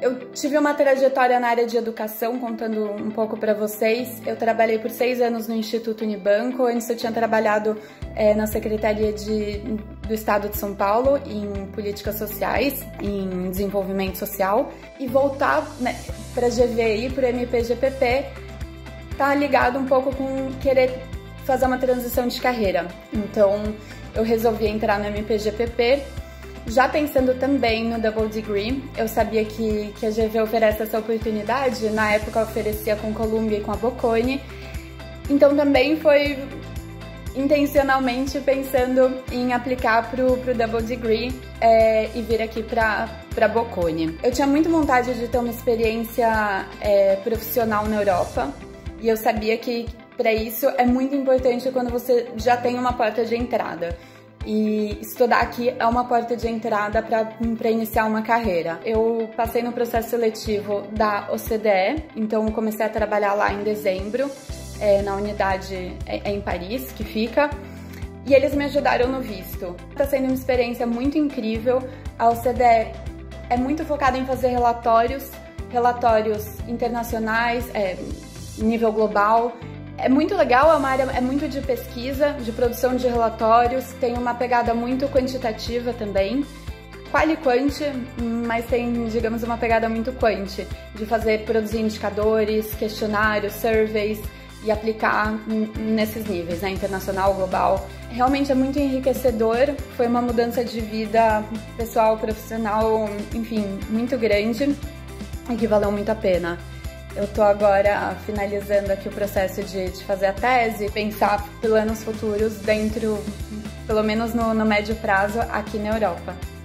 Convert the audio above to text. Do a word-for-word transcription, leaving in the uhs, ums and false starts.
Eu tive uma trajetória na área de educação, contando um pouco para vocês. Eu trabalhei por seis anos no Instituto Unibanco, antes eu tinha trabalhado é, na Secretaria de, do Estado de São Paulo, em políticas sociais, em desenvolvimento social. E voltar, né, para a G V e para o M P G P P tá ligado um pouco com querer fazer uma transição de carreira. Então eu resolvi entrar no M P G P P, já pensando também no Double Degree. Eu sabia que, que a G V oferece essa oportunidade, na época eu oferecia com Columbia e com a Bocconi, então também foi intencionalmente pensando em aplicar pro, pro Double Degree é, e vir aqui pra, pra Bocconi. Eu tinha muito vontade de ter uma experiência é, profissional na Europa, e eu sabia que para isso é muito importante quando você já tem uma porta de entrada. E estudar aqui é uma porta de entrada para iniciar uma carreira. Eu passei no processo seletivo da O C D E, então eu comecei a trabalhar lá em dezembro, é, na unidade é, é em Paris que fica, e eles me ajudaram no visto. Está sendo uma experiência muito incrível. A O C D E é muito focada em fazer relatórios, relatórios internacionais, é, nível global. É muito legal, é uma área é muito de pesquisa, de produção de relatórios, tem uma pegada muito quantitativa também, quali-quant, mas tem, digamos, uma pegada muito quant, de fazer, produzir indicadores, questionários, surveys e aplicar nesses níveis, né, internacional, global. Realmente é muito enriquecedor, foi uma mudança de vida pessoal, profissional, enfim, muito grande e que valeu muito a pena. Eu tô agora finalizando aqui o processo de, de fazer a tese, pensar planos futuros dentro, pelo menos no, no médio prazo, aqui na Europa.